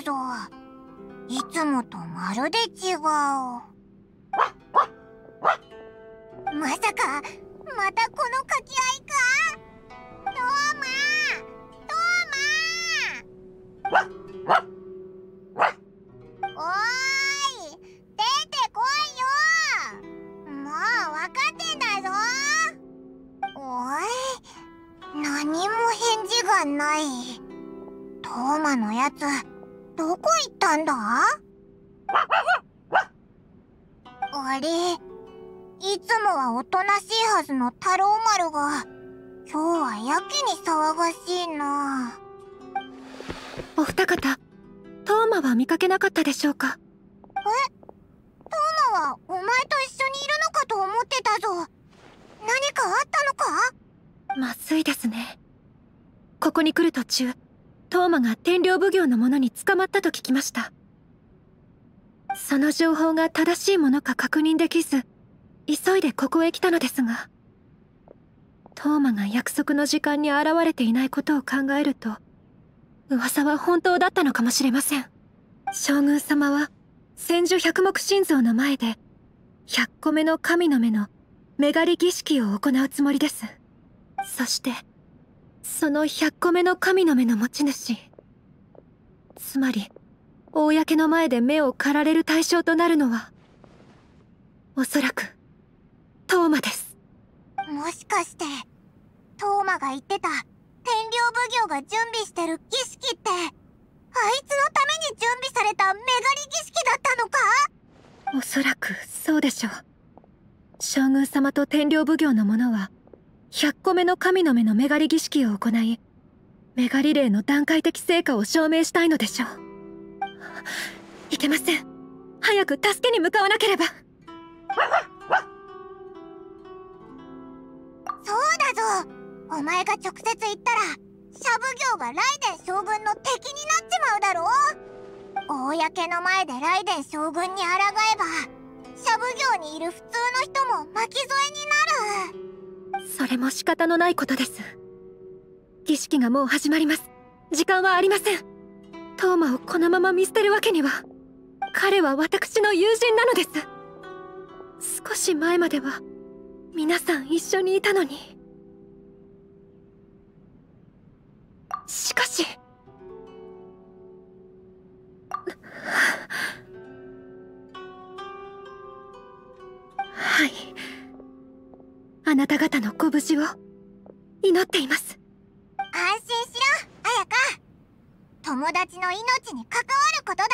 けど、いつもとまるで違う。まさかまたこの掛け合いか？トーマー、トーマー、おーい、出てこいよ。もう分かってんだぞ。おい、何も返事がない。トーマのやつどこ行ったんだ？あれ、いつもはおとなしいはずのタロー丸が今日はやけに騒がしいな。お二方、トーマは見かけなかったでしょうか？え、トーマはお前と一緒にいるのかと思ってたぞ。何かあったのか？まずいですね。ここに来る途中、トーマが天領奉行の者に捕まったと聞きました。その情報が正しいものか確認できず、急いでここへ来たのですが、トーマが約束の時間に現れていないことを考えると、噂は本当だったのかもしれません。将軍様は千手百目神像の前で100個目の神の目のめがり儀式を行うつもりです。そしてその100個目の神の目の持ち主、つまり公の前で目を狩られる対象となるのは、おそらくトーマです。もしかしてトーマが言ってた天領奉行が準備してる儀式って、あいつのために準備された女神儀式だったのか？おそらくそうでしょう。将軍様と天領奉行の者は100個目の神の目のめがり儀式を行い、めがり霊の段階的成果を証明したいのでしょう。いけません。早く助けに向かわなければ。そうだぞ。お前が直接言ったらシャ奉行がライデン将軍の敵になっちまうだろう。公の前でライデン将軍に抗えば、シャ奉行にいる普通の人も巻き添えになる。それも仕方のないことです。儀式がもう始まります。時間はありません。トーマをこのまま見捨てるわけには。彼は私の友人なのです。少し前までは皆さん一緒にいたのに。しかしはい、あなた方のご無事を祈っています。安心しろ、綾香。友達の命に関わることだ。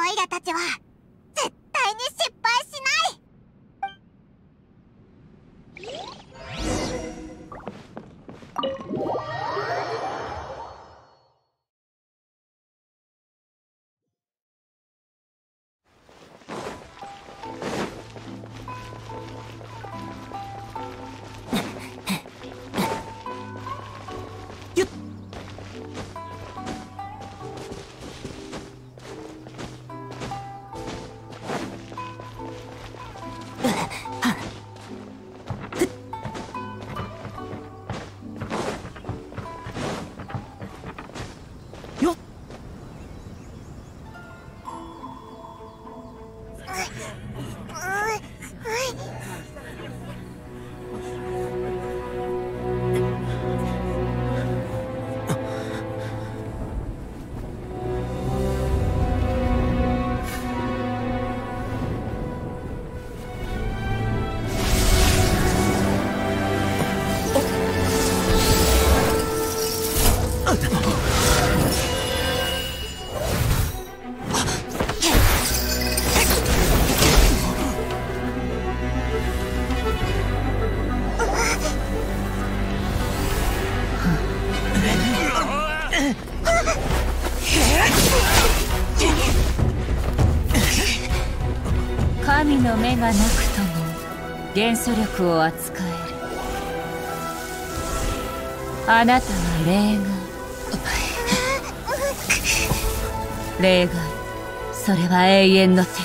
オイラたちは絶対に失敗しない。神の目がなくとも元素力を扱える。あなたは例外。例外、それは永遠の敵。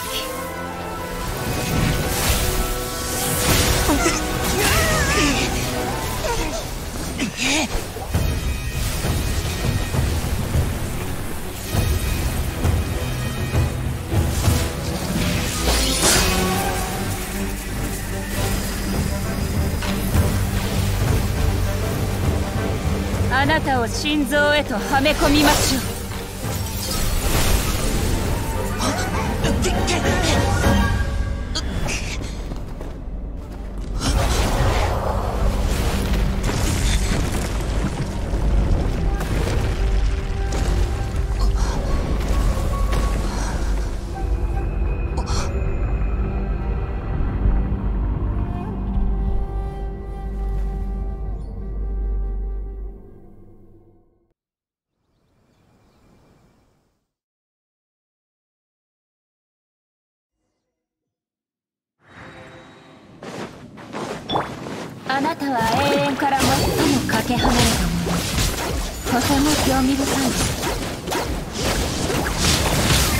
肩を心臓へとはめ込みましょう。あなたは永遠から最もかけ離れたもの、とても興味深い。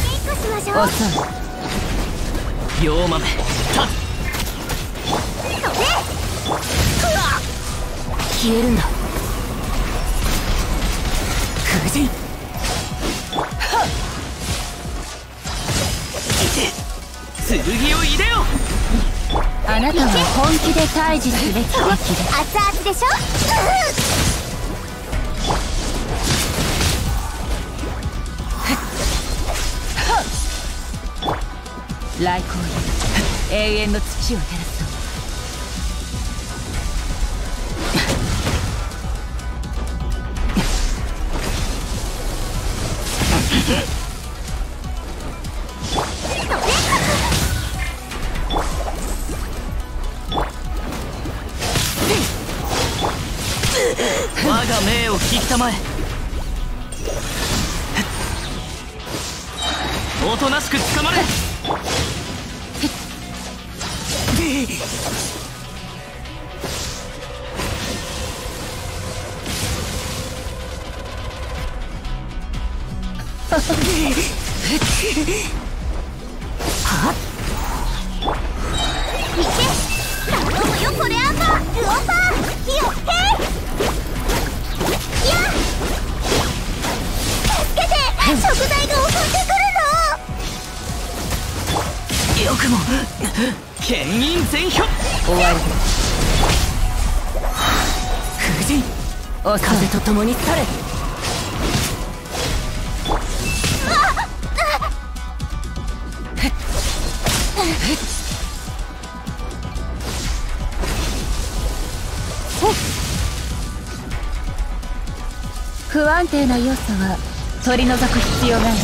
キックしましょう。遅い。両豆たっ消えるんだ。空人はっいて剣を入れよ。あなたは本気で対峙すべき敵だ。熱々でしょ、うん、来光に永遠の土を照らすと。我が命を聞きたまえ。おとなしく捕まれ。はっいけ頼むよこれアンバールオパー火をへい。食材が襲ってくるの。よくも牽引全票終わりだ。風神風と共に去れ。不安定な要素は取り除く必要がある。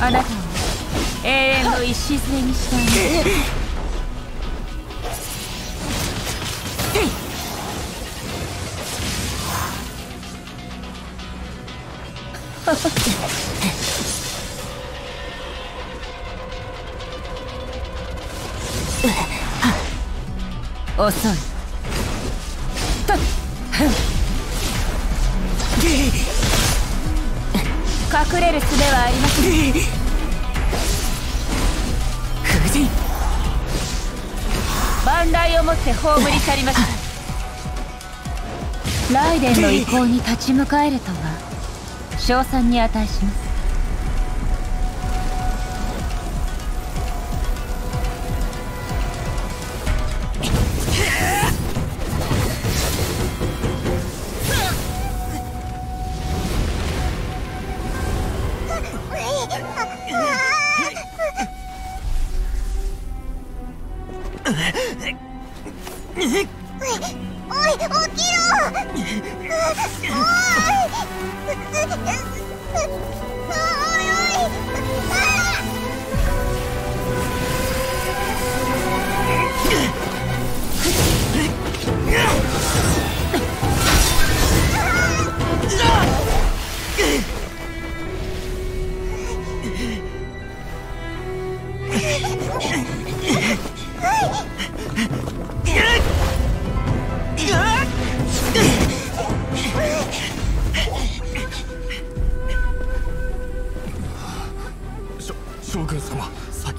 あなたを永遠の礎にしたい。遅い。隠れる術はありません。風神万来をもって葬り去りました。ライデンの意向に立ち向かえるとは称賛に値します。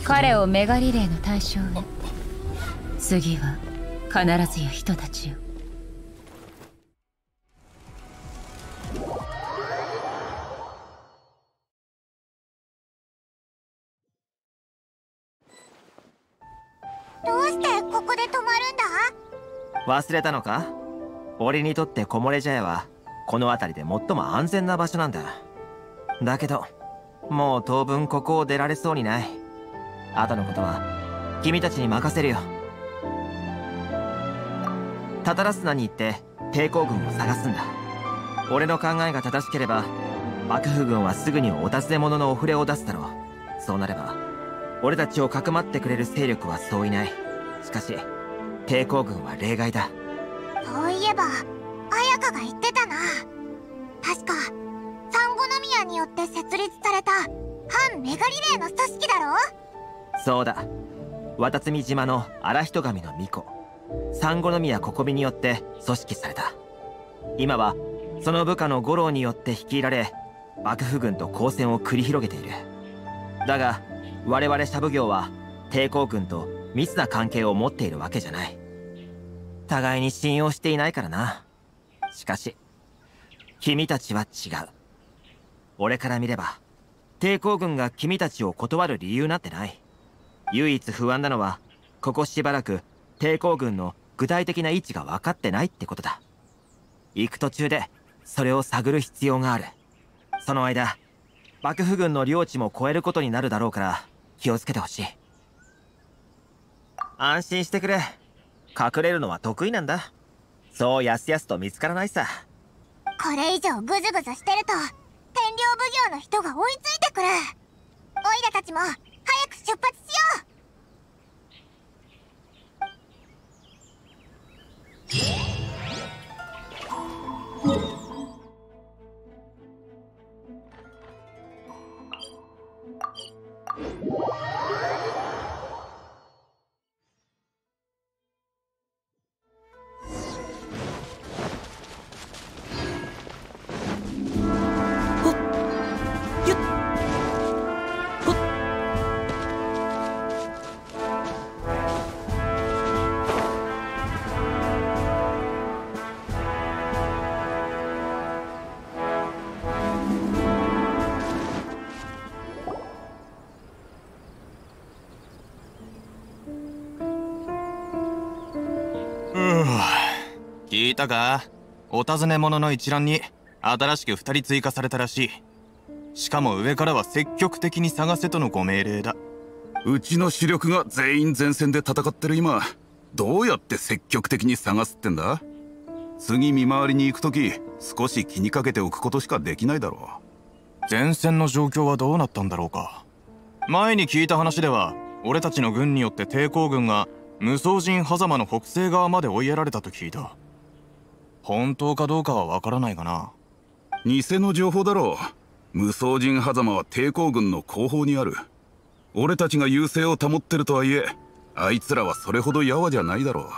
彼をメガリレーの対象に。次は必ずや人たちよ。こで泊まるんだ。忘れたのか？俺にとって木漏れ茶屋はこの辺りで最も安全な場所なんだ。だけどもう当分ここを出られそうにない。後のことは君たちに任せるよ。タタラスナに行って抵抗軍を探すんだ。俺の考えが正しければ幕府軍はすぐにお尋ね者のお触れを出すだろう。そうなれば俺たちをかくまってくれる勢力はそういない。しかし抵抗軍は例外だ。そういえば綾香が言ってたな。確か三五宮によって設立された反メガリレーの組織だろう。そうだ。渡積島の荒人神の巫女三五宮ここみによって組織された。今はその部下の五郎によって率いられ幕府軍と交戦を繰り広げている。だが我々シャブ業は抵抗軍と密な関係を持っているわけじゃない。互いに信用していないからな。しかし君たちは違う。俺から見れば抵抗軍が君たちを断る理由なんてない。唯一不安なのはここしばらく抵抗軍の具体的な位置が分かってないってことだ。行く途中でそれを探る必要がある。その間幕府軍の領地も越えることになるだろうから気をつけてほしい。安心してくれ。隠れるのは得意なんだ。そうやすやすと見つからないさ。これ以上グズグズしてると天領奉行の人が追いついてくる。オイラたちも早く出発しよう。聞いたか？お尋ね者の一覧に新しく2人追加されたらしい。しかも上からは積極的に探せとのご命令だ。うちの主力が全員前線で戦ってる今、どうやって積極的に探すってんだ？次見回りに行く時少し気にかけておくことしかできないだろう。前線の状況はどうなったんだろうか。前に聞いた話では俺たちの軍によって抵抗軍が無双人狭間の北西側まで追いやられたと聞いた。本当かどうかはわからないがな。偽の情報だろう。無双人狭間は抵抗軍の後方にある。俺たちが優勢を保ってるとはいえあいつらはそれほどやわじゃないだろう。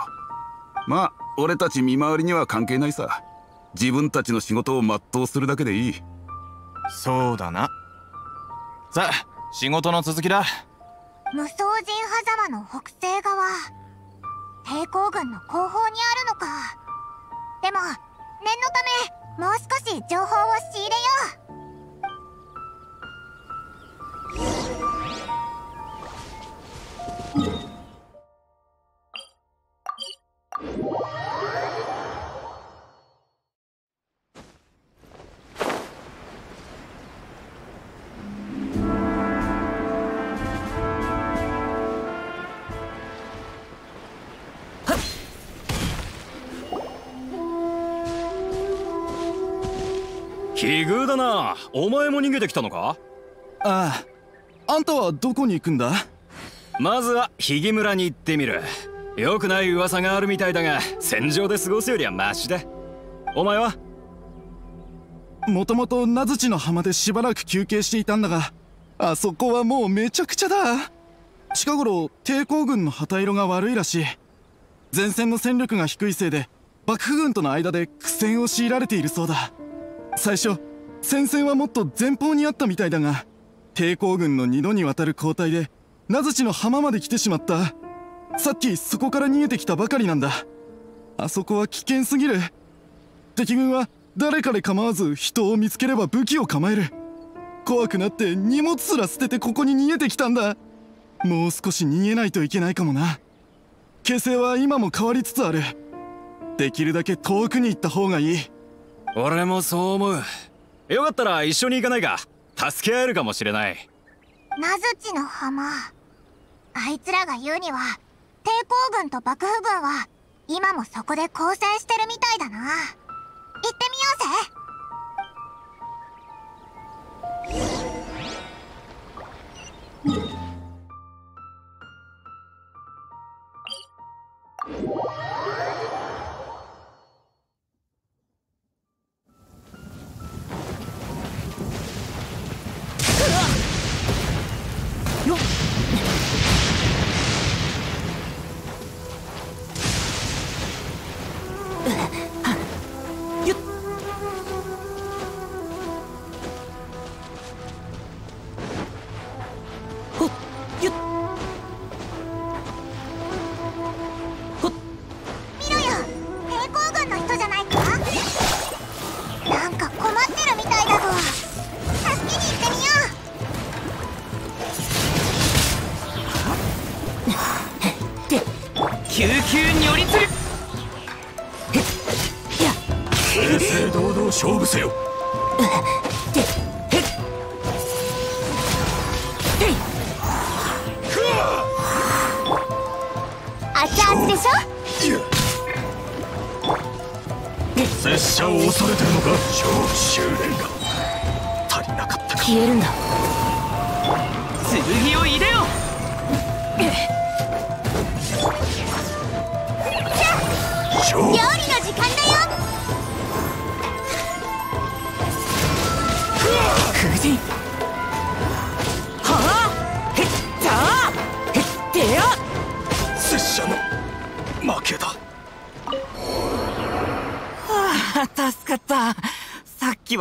まあ俺たち見回りには関係ないさ。自分たちの仕事を全うするだけでいい。そうだな。さあ仕事の続きだ。無双人狭間の北西側、抵抗軍の後方にあるのか。でも念のためもう少し情報を仕入れよう。奇遇だな。お前も逃げてきたのか。ああ、あんたはどこに行くんだ。まずはひぎ村に行ってみる。よくない噂があるみたいだが戦場で過ごすよりはマシだ。お前はもともと名槌の浜でしばらく休憩していたんだが、あそこはもうめちゃくちゃだ。近頃抵抗軍の旗色が悪いらしい。前線の戦力が低いせいで幕府軍との間で苦戦を強いられているそうだ。最初戦線はもっと前方にあったみたいだが、抵抗軍の2度にわたる交代で名槌の浜まで来てしまった。さっきそこから逃げてきたばかりなんだ。あそこは危険すぎる。敵軍は誰かで構わず人を見つければ武器を構える。怖くなって荷物すら捨ててここに逃げてきたんだ。もう少し逃げないといけないかもな。形勢は今も変わりつつある。できるだけ遠くに行った方がいい。俺もそう思う。よかったら一緒に行かないか？助け合えるかもしれない。ナズチの浜、あいつらが言うには抵抗軍と幕府軍は今もそこで交戦してるみたいだな。行ってみようぜ。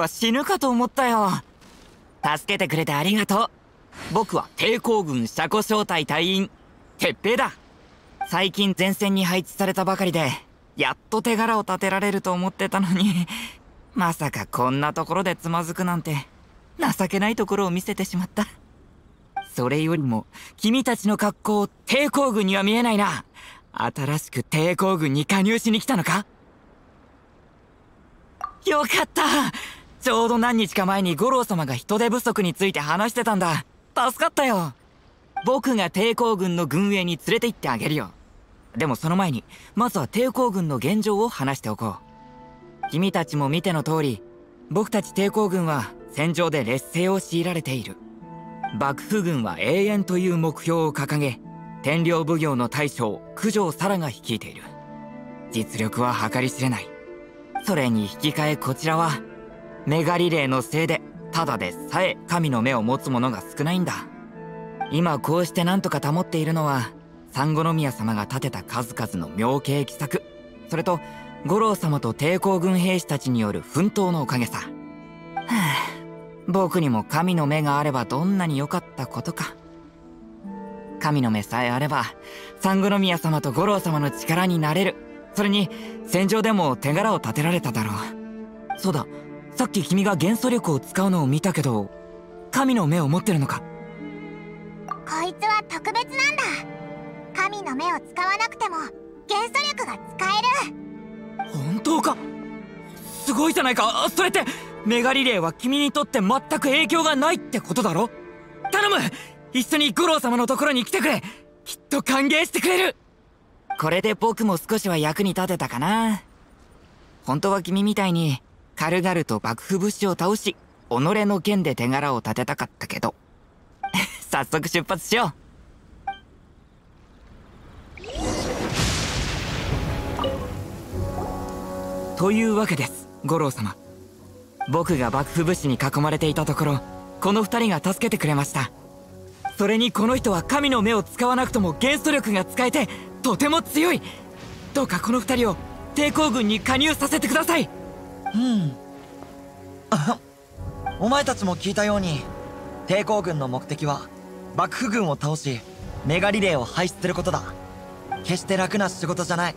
死ぬかと思ったよ。助けてくれてありがとう。僕は抵抗軍車庫小隊隊員鉄平だ。最近前線に配置されたばかりで、やっと手柄を立てられると思ってたのに、まさかこんなところでつまずくなんて、情けないところを見せてしまった。それよりも君たちの格好、抵抗軍には見えないな。新しく抵抗軍に加入しに来たのか？よかった。ちょうど何日か前に五郎様が人手不足について話してたんだ。助かったよ。僕が抵抗軍の軍営に連れて行ってあげるよ。でもその前に、まずは抵抗軍の現状を話しておこう。君たちも見ての通り、僕たち抵抗軍は戦場で劣勢を強いられている。幕府軍は永遠という目標を掲げ、天領奉行の大将九条沙羅が率いている。実力は計り知れない。それに引き換えこちらは、メガリレーのせいでただでさえ神の目を持つ者が少ないんだ。今こうしてなんとか保っているのは、三五宮様が立てた数々の妙計奇策、それと五郎様と抵抗軍兵士たちによる奮闘のおかげさ。はあ、僕にも神の目があればどんなに良かったことか。神の目さえあれば三五宮様と五郎様の力になれる。それに戦場でも手柄を立てられただろう。そうだ、さっき君が元素力を使うのを見たけど、神の目を持ってるのか？こいつは特別なんだ。神の目を使わなくても元素力が使える。本当か？すごいじゃないか。それってメガリレーは君にとって全く影響がないってことだろ？頼む、一緒に五郎様のところに来てくれ。きっと歓迎してくれる。これで僕も少しは役に立てたかな。本当は君みたいに軽々と幕府武士を倒し、己の剣で手柄を立てたかったけど早速出発しよう。というわけです、五郎様。僕が幕府武士に囲まれていたところ、この二人が助けてくれました。それにこの人は神の目を使わなくとも元素力が使えてとても強い。どうかこの二人を抵抗軍に加入させてください。うん、お前たちも聞いたように、抵抗軍の目的は幕府軍を倒しメガリレーを廃止することだ。決して楽な仕事じゃない。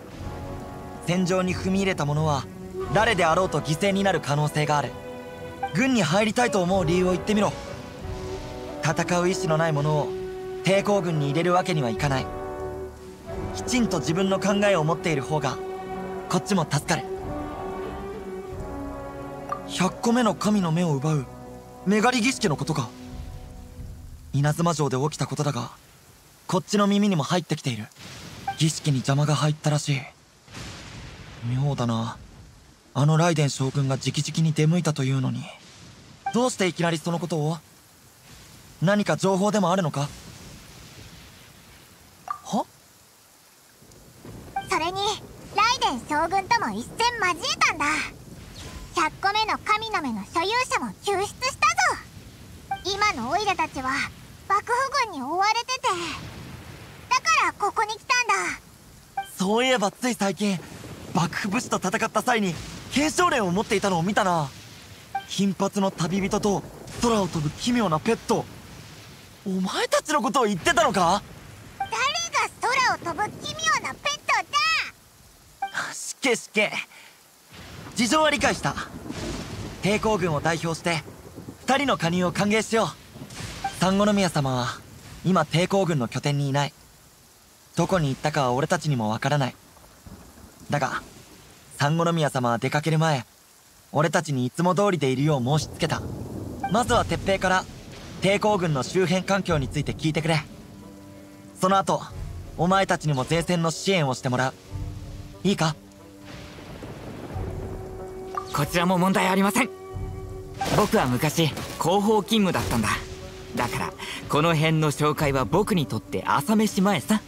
戦場に踏み入れた者は誰であろうと犠牲になる可能性がある。軍に入りたいと思う理由を言ってみろ。戦う意志のない者を抵抗軍に入れるわけにはいかない。きちんと自分の考えを持っている方がこっちも助かる。100個目の神の目を奪うメガリ儀式のことか。稲妻城で起きたことだが、こっちの耳にも入ってきている。儀式に邪魔が入ったらしい。妙だな、あの雷電将軍が直々に出向いたというのに、どうしていきなりそのことを。何か情報でもあるのか。は？それに雷電将軍とも一戦交えたんだ。100個目の神の目の所有者も救出したぞ。今のオイラたちは幕府軍に追われてて、だからここに来たんだ。そういえばつい最近幕府武士と戦った際に継承連を持っていたのを見たな。金髪の旅人と空を飛ぶ奇妙なペット。お前たちのことを言ってたのか。誰が空を飛ぶ奇妙なペットだ。しけしけ、事情は理解した。抵抗軍を代表して2人の加入を歓迎しよう。三五宮様は今抵抗軍の拠点にいない。どこに行ったかは俺たちにもわからない。だが三五宮様は出かける前、俺たちにいつも通りでいるよう申し付けた。まずは鉄平から抵抗軍の周辺環境について聞いてくれ。その後お前たちにも前線の支援をしてもらう。いいか。こちらも問題ありません。僕は昔広報勤務だったんだ。だからこの辺の紹介は僕にとって朝飯前さ。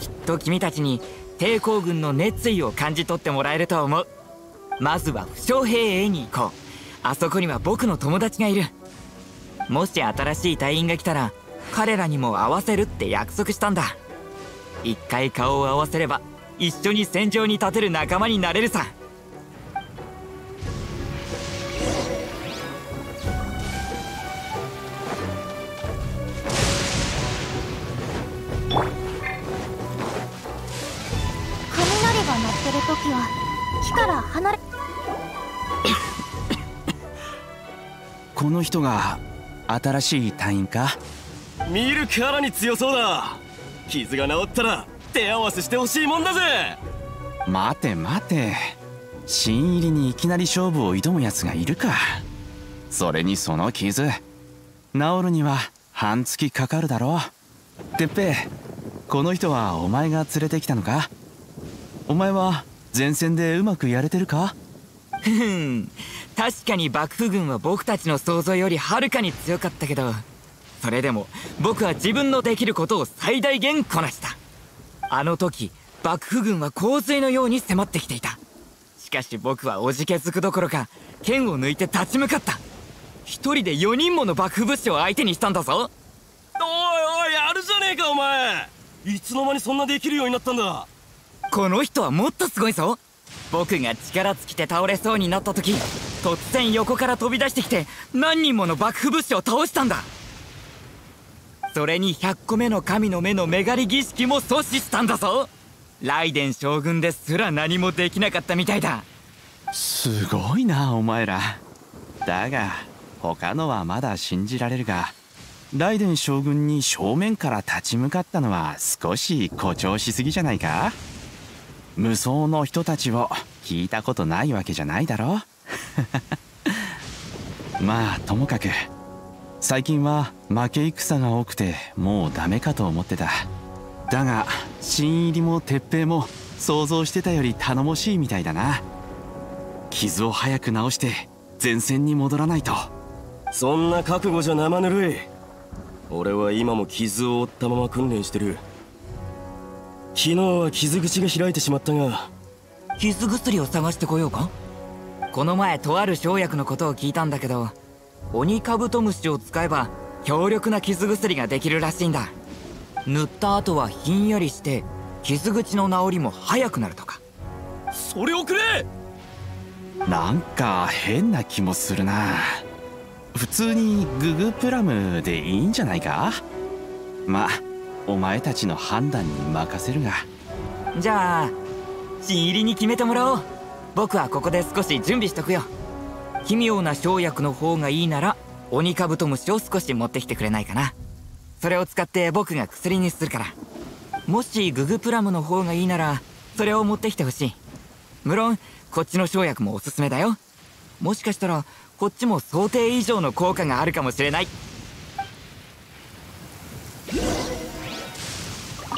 きっと君たちに抵抗軍の熱意を感じ取ってもらえると思う。まずは負傷兵営に行こう。あそこには僕の友達がいる。もし新しい隊員が来たら彼らにも会わせるって約束したんだ。一回顔を合わせれば一緒に戦場に立てる仲間になれるさ。雷が鳴ってる時は木から離れこの人が新しい隊員か。見るからに強そうだ。傷が治ったら手合わせしてほしいもんだぜ。待て待て、新入りにいきなり勝負を挑むやつがいるか。それにその傷治るには半月かかるだろう。てっぺい、この人はお前が連れてきたのか。お前は前線でうまくやれてるか。ふん、確かに幕府軍は僕たちの想像よりはるかに強かったけど、それでも僕は自分のできることを最大限こなした。あの時幕府軍は洪水のように迫ってきていた。しかし僕はおじけづくどころか剣を抜いて立ち向かった。一人で4人もの幕府武士を相手にしたんだぞ。おいおい、あるじゃねえかお前。いつの間にそんなできるようになったんだ。この人はもっとすごいぞ。僕が力尽きて倒れそうになった時、突然横から飛び出してきて何人もの幕府武士を倒したんだ。それに100個目の神の目のめがり儀式も阻止したんだぞ。雷電将軍ですら何もできなかったみたいだ。すごいなお前ら。だが他のはまだ信じられるが、雷電将軍に正面から立ち向かったのは少し誇張しすぎじゃないか。無双の人たちを聞いたことないわけじゃないだろまあともかく最近は負け戦が多くてもうダメかと思ってた。だが新入りも鉄平も想像してたより頼もしいみたいだな。傷を早く治して前線に戻らないと。そんな覚悟じゃ生ぬるい。俺は今も傷を負ったまま訓練してる。昨日は傷口が開いてしまったが、傷薬を探してこようか。この前とある生薬のことを聞いたんだけど、オニカブトムシを使えば強力な傷薬ができるらしいんだ。塗った後はひんやりして傷口の治りも早くなるとか。それをくれ。なんか変な気もするな。普通にググプラムでいいんじゃないか。まあお前たちの判断に任せるが。じゃあ新入りに決めてもらおう。僕はここで少し準備しとくよ。奇妙な生薬の方がいいならオニカブトムシを少し持ってきてくれないかな。それを使って僕が薬にするから。もしググプラムの方がいいならそれを持ってきてほしい。無論こっちの生薬もおすすめだよ。もしかしたらこっちも想定以上の効果があるかもしれない。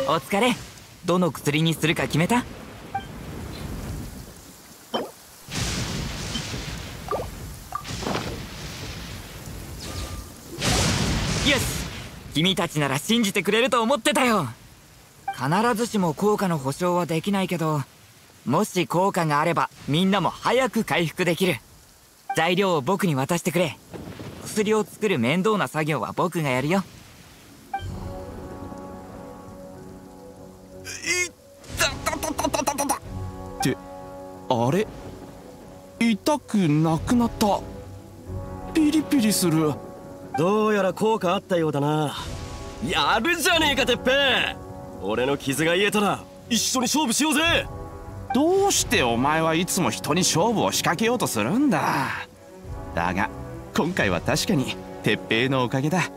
お疲れ。どの薬にするか決めた？よし、君たちなら信じてくれると思ってたよ。必ずしも効果の保証はできないけど、もし効果があればみんなも早く回復できる。材料を僕に渡してくれ。薬を作る面倒な作業は僕がやるよ。ってあれ、痛くなくなった。ピリピリする。どうやら効果あったようだな。やるじゃねえかてっぺん。俺の傷が癒えたら一緒に勝負しようぜ。どうしてお前はいつも人に勝負を仕掛けようとするんだ。だが今回は確かに鉄平のおかげだ。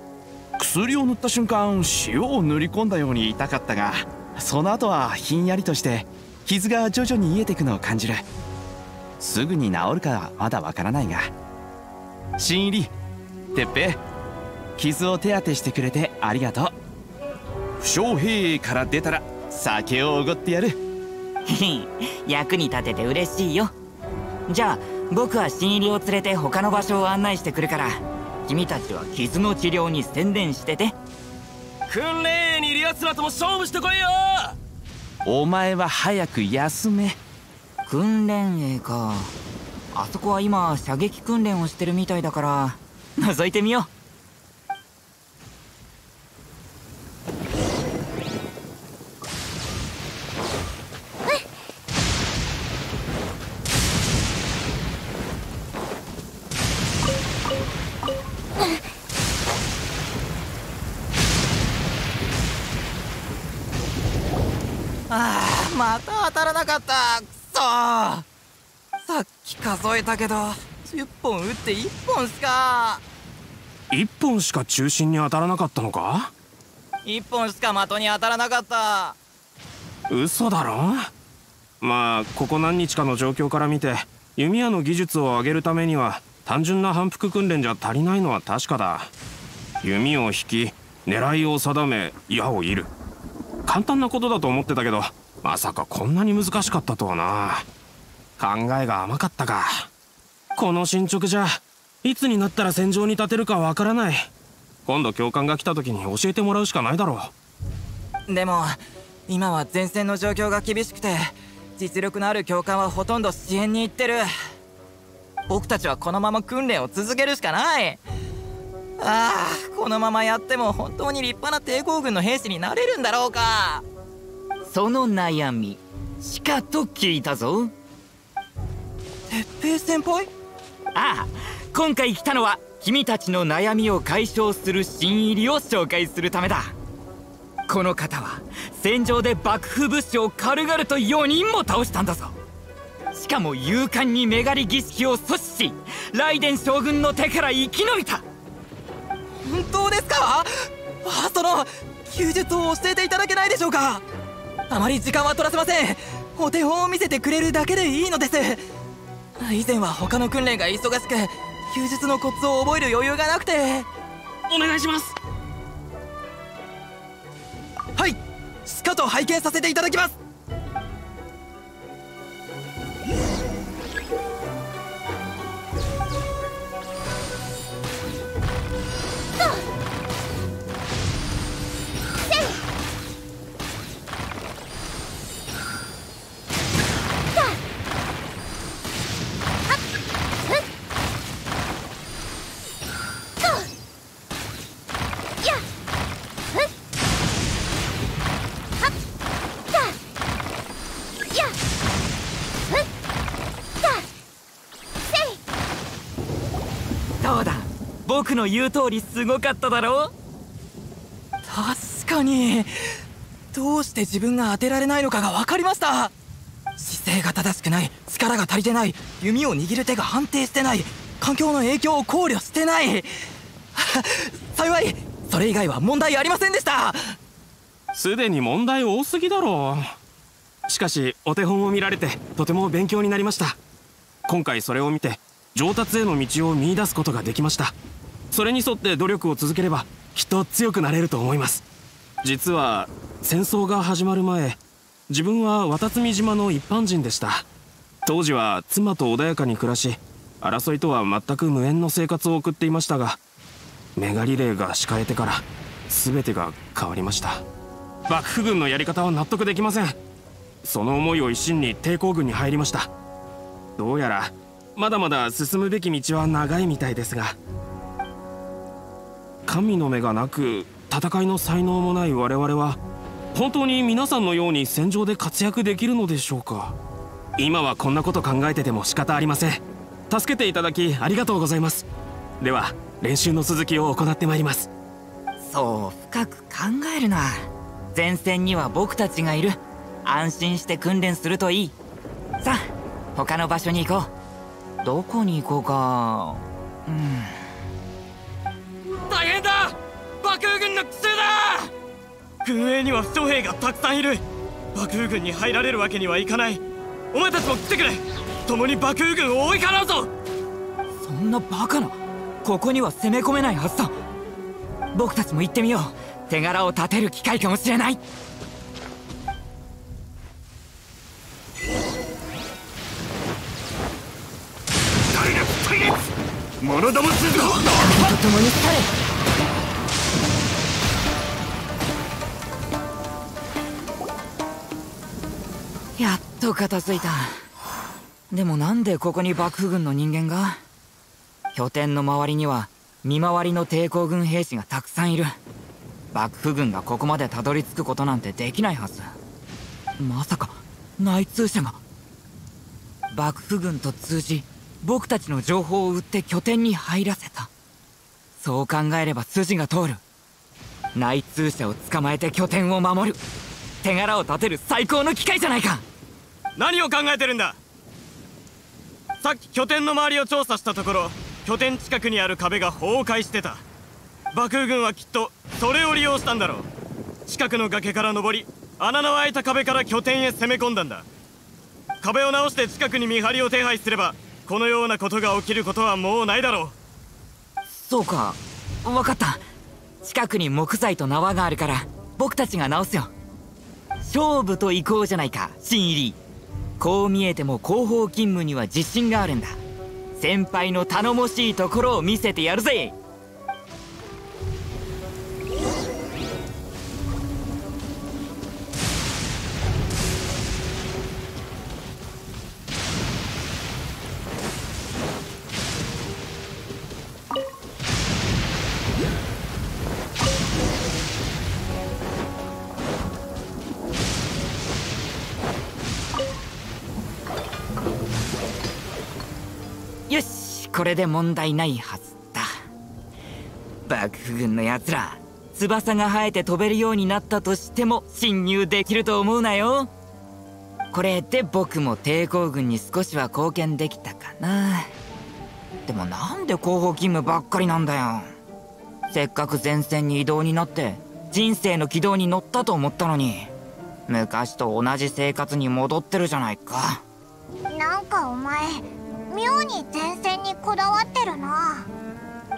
薬を塗った瞬間塩を塗り込んだように痛かったが、その後はひんやりとして傷が徐々に癒えていくのを感じる。すぐに治るかはまだわからないが、新入り鉄平、傷を手当てしてくれてありがとう。負傷兵から出たら酒をおごってやる。役に立てて嬉しいよ。じゃあ僕は新入りを連れて他の場所を案内してくるから、君たちは傷の治療に専念してて。訓練にいるやつらとも勝負してこいよ。お前は早く休め。訓練営か。あそこは今射撃訓練をしてるみたいだから覗いてみよう。また当たらなかった。くそー。さっき数えたけど10本打って1本しか中心に当たらなかったのか。1本しか的に当たらなかった。嘘だろ。まあここ何日かの状況から見て、弓矢の技術を上げるためには単純な反復訓練じゃ足りないのは確かだ。弓を引き、狙いを定め、矢を射る、簡単なことだと思ってたけど、まさかこんなに難しかったとはな。考えが甘かったか。この進捗じゃいつになったら戦場に立てるかわからない。今度教官が来た時に教えてもらうしかないだろう。でも今は前線の状況が厳しくて、実力のある教官はほとんど支援に行ってる。僕たちはこのまま訓練を続けるしかない。ああ、このままやっても本当に立派な抵抗軍の兵士になれるんだろうか。その悩みしかと聞いたぞ、鉄平先輩。ああ、今回来たのは君たちの悩みを解消する新入りを紹介するためだ。この方は戦場で幕府武士を軽々と4人も倒したんだぞ。しかも勇敢にめがり儀式を阻止し、雷電将軍の手から生き延びた。本当ですか？その弓術を教えていただけないでしょうか。あまり時間は取らせません。お手本を見せてくれるだけでいいのです。以前は他の訓練が忙しく、弓術のコツを覚える余裕がなくて。お願いします。はい、しかと拝見させていただきます。僕の言う通りすごかっただろう。確かに、どうして自分が当てられないのかが分かりました。姿勢が正しくない、力が足りてない、弓を握る手が安定してない、環境の影響を考慮してない。幸いそれ以外は問題ありませんでした。すでに問題多すぎだろう。しかしお手本を見られてとても勉強になりました。今回それを見て上達への道を見出すことができました。それに沿って努力を続ければきっと強くなれると思います。実は戦争が始まる前、自分は渡積島の一般人でした。当時は妻と穏やかに暮らし、争いとは全く無縁の生活を送っていましたが、メガリレーが敷かれてから全てが変わりました。幕府軍のやり方は納得できません。その思いを一心に抵抗軍に入りました。どうやらまだまだ進むべき道は長いみたいですが、神の目がなく戦いの才能もない我々は本当に皆さんのように戦場で活躍できるのでしょうか。今はこんなこと考えてても仕方ありません。助けていただきありがとうございます。では練習の続きを行ってまいります。そう深く考えるな。前線には僕たちがいる。安心して訓練するといい。さあ他の場所に行こう。どこに行こうか。大変だ、幕府軍の奇襲だ。軍営には負傷兵がたくさんいる。幕府軍に入られるわけにはいかない。お前たちも来てくれ。共に幕府軍を追い払うぞ。そんなバカな、ここには攻め込めないはずだ。僕たちも行ってみよう。手柄を立てる機会かもしれない。モノどもするぞ。共に去れ。やっと片付いた。でもなんでここに幕府軍の人間が？拠点の周りには見回りの抵抗軍兵士がたくさんいる。幕府軍がここまでたどり着くことなんてできないはず。まさか内通者が幕府軍と通じ僕たちの情報を売って拠点に入らせた。そう考えれば筋が通る。内通者を捕まえて拠点を守る、手柄を立てる最高の機会じゃないか。何を考えてるんだ。さっき拠点の周りを調査したところ、拠点近くにある壁が崩壊してた。幕府軍はきっとそれを利用したんだろう。近くの崖から登り、穴の開いた壁から拠点へ攻め込んだんだ。壁を直して近くに見張りを手配すれば、このようなことが起きることはもうないだろう。そうか、分かった。近くに木材と縄があるから僕たちが直すよ。勝負と行こうじゃないか、新入り。こう見えても後方勤務には自信があるんだ。先輩の頼もしいところを見せてやるぜ。これで問題ないはずだ。幕府軍のやつら、翼が生えて飛べるようになったとしても侵入できると思うなよ。これで僕も抵抗軍に少しは貢献できたかな。でもなんで後方勤務ばっかりなんだよ。せっかく前線に移動になって人生の軌道に乗ったと思ったのに、昔と同じ生活に戻ってるじゃないか。なんかお前妙に前線にこだわってるな。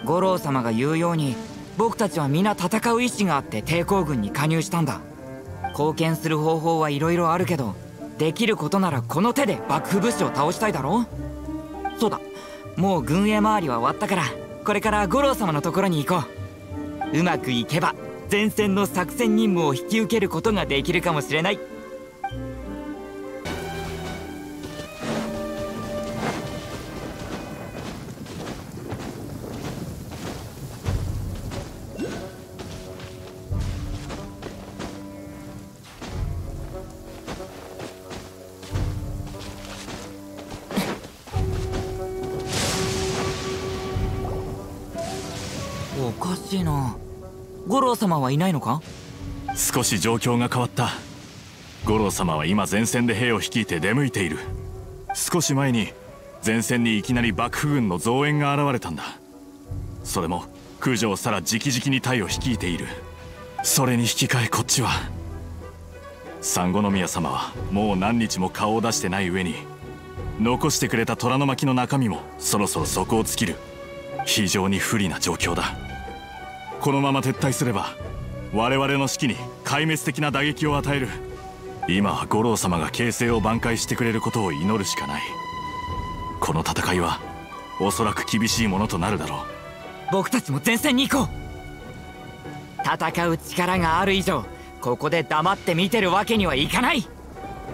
五郎様が言うように、僕たちは皆戦う意志があって抵抗軍に加入したんだ。貢献する方法はいろいろあるけど、できることならこの手で幕府武士を倒したいだろう。そうだ、もう軍営周りは終わったから、これから五郎様のところに行こう。うまくいけば前線の作戦任務を引き受けることができるかもしれない。五郎様はいないのか？少し状況が変わった。五郎様は今前線で兵を率いて出向いている。少し前に前線にいきなり幕府軍の増援が現れたんだ。それも九条沙羅直々に隊を率いている。それに引き換えこっちは三五宮様はもう何日も顔を出してない上に、残してくれた虎の巻の中身もそろそろ底を尽きる。非常に不利な状況だ。このまま撤退すれば我々の士気に壊滅的な打撃を与える。今は五郎様が形勢を挽回してくれることを祈るしかない。この戦いはおそらく厳しいものとなるだろう。僕たちも前線に行こう。戦う力がある以上、ここで黙って見てるわけにはいかない。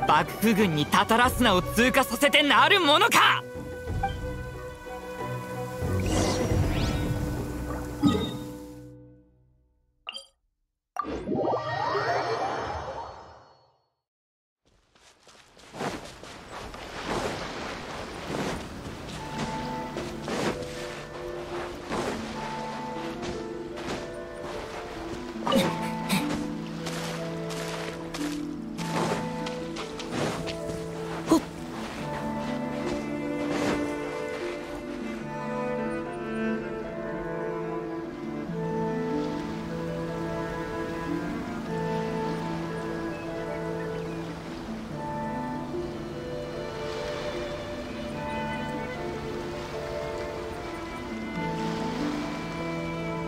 幕府軍にタタラスナを通過させてなるものか。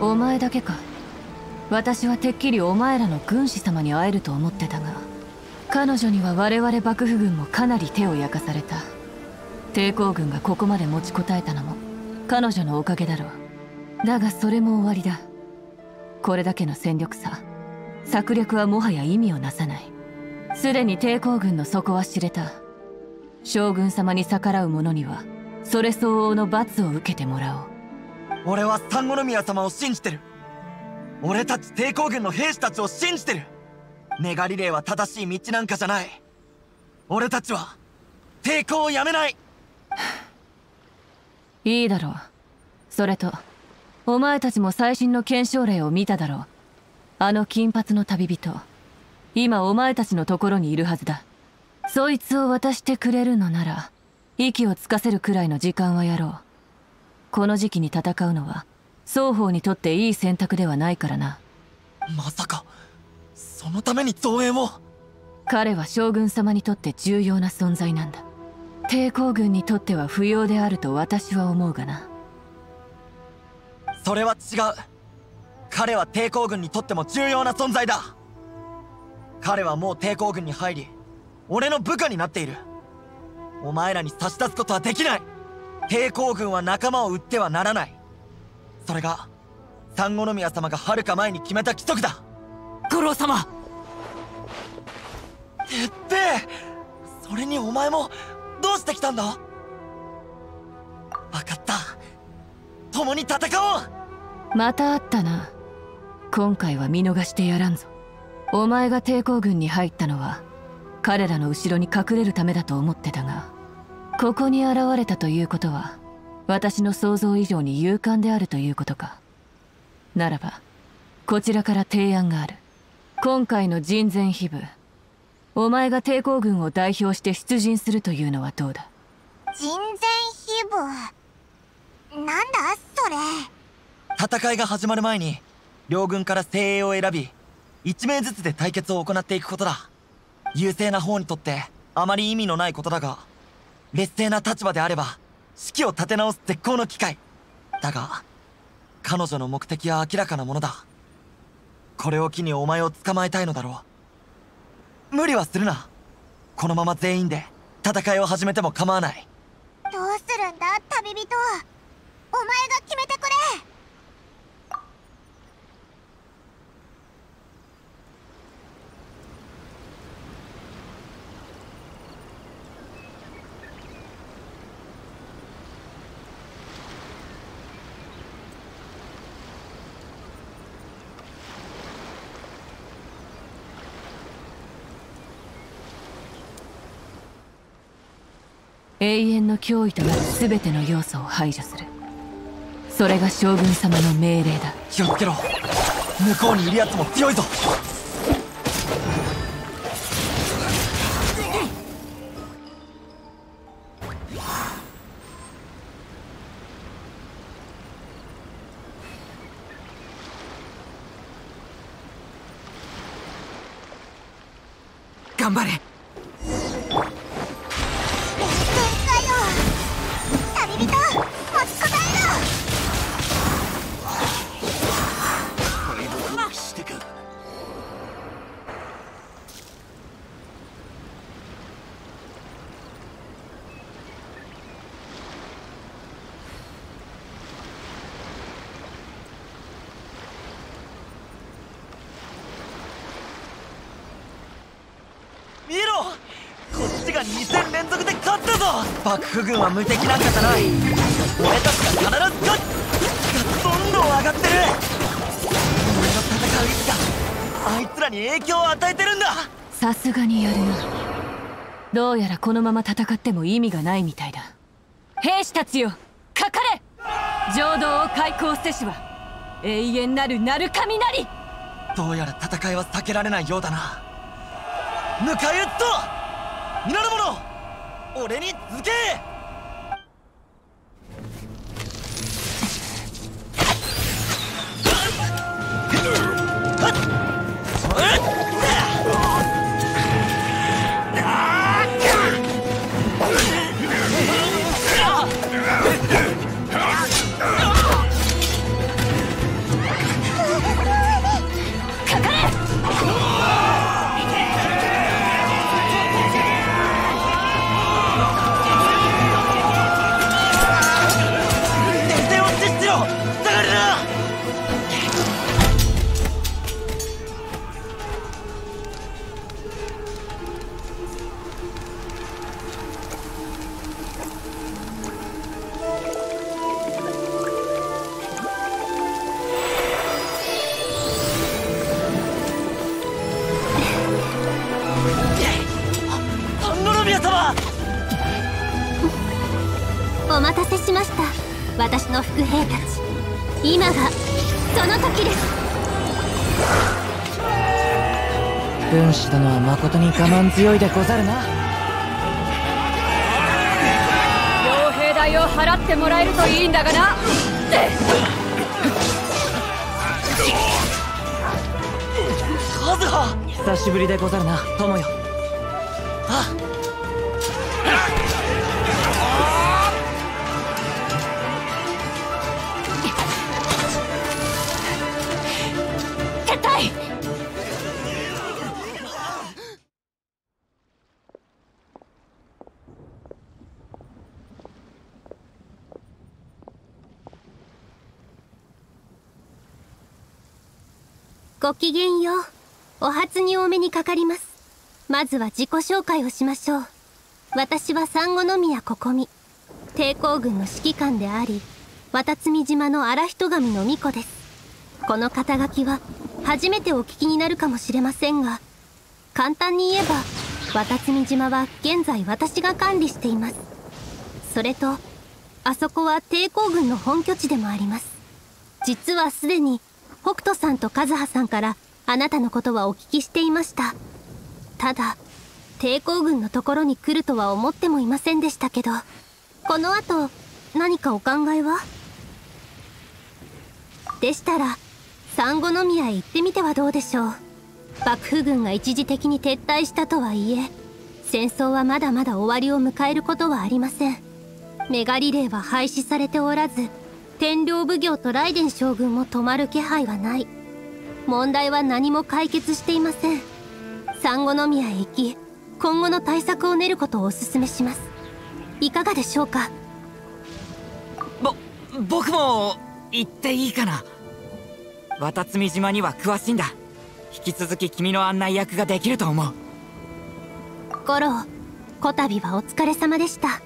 お前だけか。私はてっきりお前らの軍師様に会えると思ってたが、彼女には我々幕府軍もかなり手を焼かされた。抵抗軍がここまで持ちこたえたのも彼女のおかげだろう。だがそれも終わりだ。これだけの戦力差、策略はもはや意味をなさない。すでに抵抗軍の底は知れた。将軍様に逆らう者にはそれ相応の罰を受けてもらおう。俺は三五宮様を信じてる。俺たち抵抗軍の兵士たちを信じてる。メガリレーは正しい道なんかじゃない。俺たちは抵抗をやめない。いいだろう。それとお前たちも最新の検証例を見ただろう。あの金髪の旅人、今お前たちのところにいるはずだ。そいつを渡してくれるのなら息をつかせるくらいの時間はやろう。この時期に戦うのは双方にとっていい選択ではないからな。まさかそのために増援を。彼は将軍様にとって重要な存在なんだ。抵抗軍にとっては不要であると私は思うがな。それは違う。彼は抵抗軍にとっても重要な存在だ。彼はもう抵抗軍に入り、俺の部下になっている。お前らに差し出すことはできない。抵抗軍は仲間を売ってはならない。それが三五宮様がはるか前に決めた規則だ。五郎様、てっぺえ、それにお前もどうしてきたんだ。わかった、共に戦おう。また会ったな。今回は見逃してやらんぞ。お前が抵抗軍に入ったのは彼らの後ろに隠れるためだと思ってたが、ここに現れたということは私の想像以上に勇敢であるということか。ならばこちらから提案がある。今回の人前秘舞、お前が抵抗軍を代表して出陣するというのはどうだ。人前秘舞、なんだそれ。戦いが始まる前に両軍から精鋭を選び、1名ずつで対決を行っていくことだ。優勢な方にとってあまり意味のないことだが、劣勢な立場であれば士気を立て直す絶好の機会だが、彼女の目的は明らかなものだ。これを機にお前を捕まえたいのだろう。無理はするな。このまま全員で戦いを始めても構わない。どうするんだ旅人、お前が決めてくれ。永遠の脅威となる全ての要素を排除する。それが将軍様の命令だ。気をつけろ、向こうにいるやつも強いぞ。頑張れ。限界よ、旅人持ちこたえろ。敗北を喫してか。見ろ、こっちが2戦連続で勝ったぞ。幕府軍は無敵なんかじゃない。俺たちが必ず勝つ。どんどん上がってる。俺の戦う率があいつらに影響を与えてるんだ。さすがにやるな。どうやらこのまま戦っても意味がないみたいだ。兵士たちよ、かかれ。浄土を開港せしは永遠なる鳴神なり。どうやら戦いは避けられないようだな。迎え撃っと皆の者、俺に続け。お待たせしました。私の副兵たち、今がその時です。軍師殿はまことに我慢強いでござるな。傭兵代を払ってもらえるといいんだがな。カズハ、久しぶりでござるな、友よ。あっ、ごきげんよう。お初にお目にかかります。まずは自己紹介をしましょう。私は三五宮ここみ、抵抗軍の指揮官であり、渡積島の荒人神の巫女です。この肩書きは初めてお聞きになるかもしれませんが、簡単に言えば渡積島は現在私が管理しています。それとあそこは抵抗軍の本拠地でもあります。実はすでに北斗さんと和葉さんからあなたのことはお聞きしていました。ただ、抵抗軍のところに来るとは思ってもいませんでしたけど、この後、何かお考えは？でしたら、三五宮へ行ってみてはどうでしょう。幕府軍が一時的に撤退したとはいえ、戦争はまだまだ終わりを迎えることはありません。メガリレーは廃止されておらず、天領奉行と雷電将軍も止まる気配はない。問題は何も解決していません。三五宮へ行き、今後の対策を練ることをお勧めします。いかがでしょうか。僕も行っていいかな。渡積島には詳しいんだ。引き続き君の案内役ができると思う。五郎、こたびはお疲れ様でした。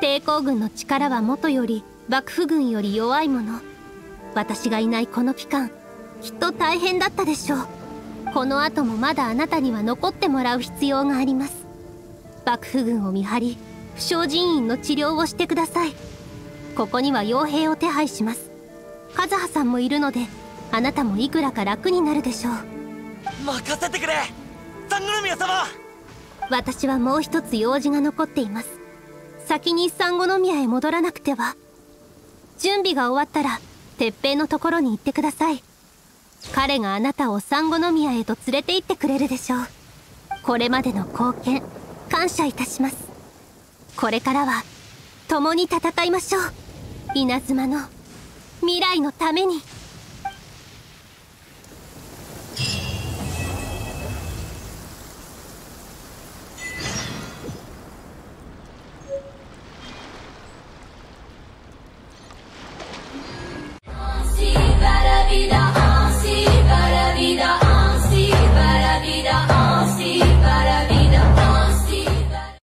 抵抗軍の力はもとより幕府軍より弱いもの。私がいないこの期間、きっと大変だったでしょう。この後もまだあなたには残ってもらう必要があります。幕府軍を見張り、負傷人員の治療をしてください。ここには傭兵を手配します。和葉さんもいるので、あなたもいくらか楽になるでしょう。任せてくれ、三五宮様。私はもう一つ用事が残っています。先に三五宮へ戻らなくては。準備が終わったら鉄平のところに行ってください。彼があなたを三五宮へと連れて行ってくれるでしょう。これまでの貢献感謝いたします。これからは共に戦いましょう。稲妻の未来のために。